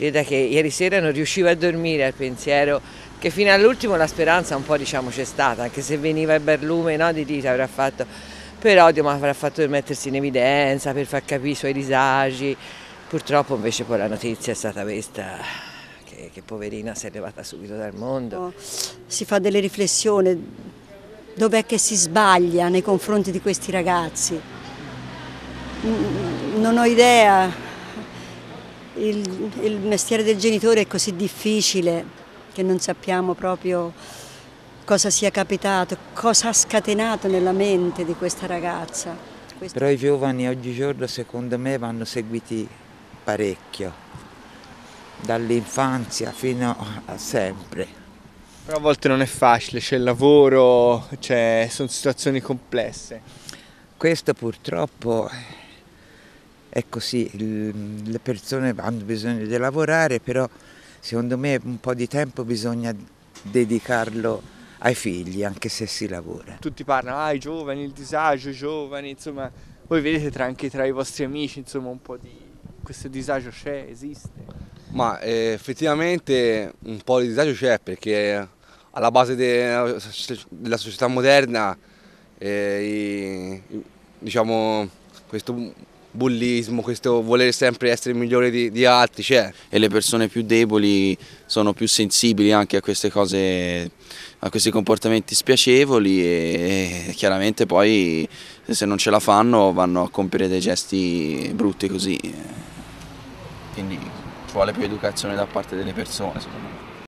creda che ieri sera non riusciva a dormire al pensiero che fino all'ultimo la speranza un po' diciamo c'è stata, anche se veniva il barlume, no, di dita avrà fatto, per odio, ma avrà fatto per mettersi in evidenza, per far capire i suoi disagi. Purtroppo invece poi la notizia è stata questa, che poverina si è levata subito dal mondo. Oh, si fa delle riflessioni, dov'è che si sbaglia nei confronti di questi ragazzi? Non ho idea, il mestiere del genitore è così difficile che non sappiamo proprio cosa sia capitato, cosa ha scatenato nella mente di questa ragazza. Però i giovani oggigiorno secondo me vanno seguiti parecchio, dall'infanzia fino a sempre. Però a volte non è facile, c'è il lavoro, sono situazioni complesse. Questo purtroppo è così, le persone hanno bisogno di lavorare, però secondo me un po' di tempo bisogna dedicarlo ai figli, anche se si lavora. Tutti parlano, i giovani, il disagio, i giovani, insomma, voi vedete anche tra i vostri amici, insomma, un po' di questo disagio c'è, esiste? Ma effettivamente un po' di disagio c'è, perché alla base della società moderna diciamo, questo bullismo, questo voler sempre essere migliore di altri c'è. E le persone più deboli sono più sensibili anche a queste cose, a questi comportamenti spiacevoli e chiaramente poi se non ce la fanno vanno a compiere dei gesti brutti così. Quindi ci vuole più educazione da parte delle persone, secondo me.